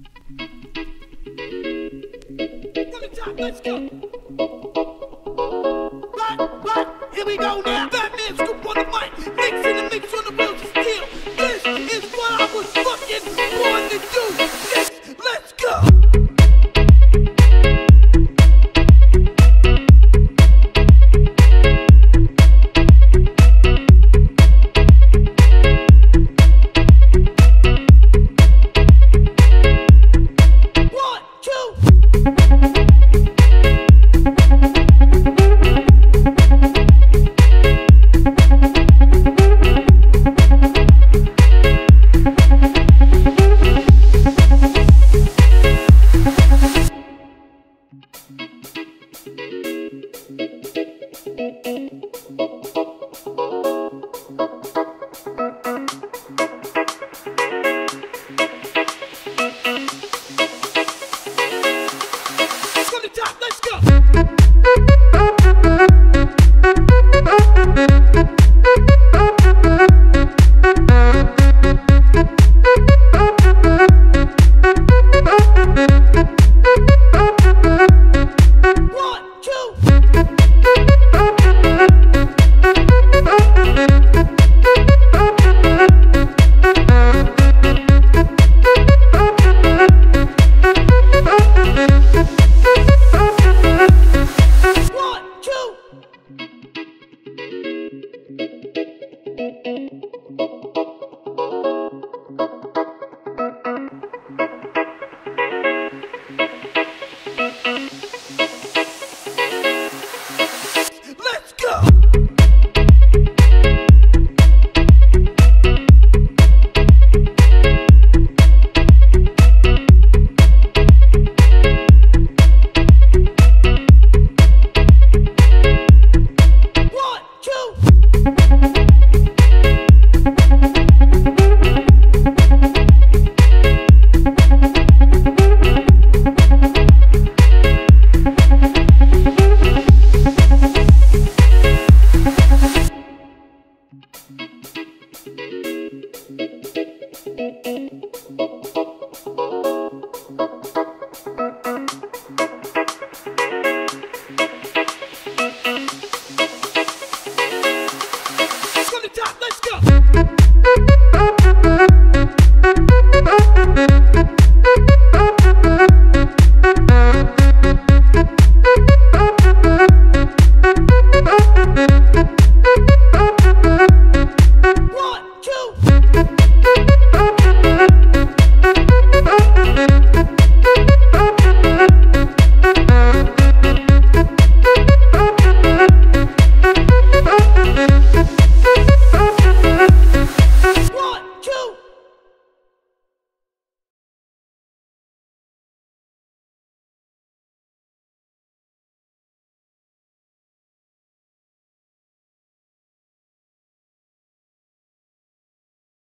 From the top, let's go. But, here we go now. Fat man scoop on the mic, mix in the mix on the wheels of steel. This is what I was fucking born to do. Let's go. From the top, let's go.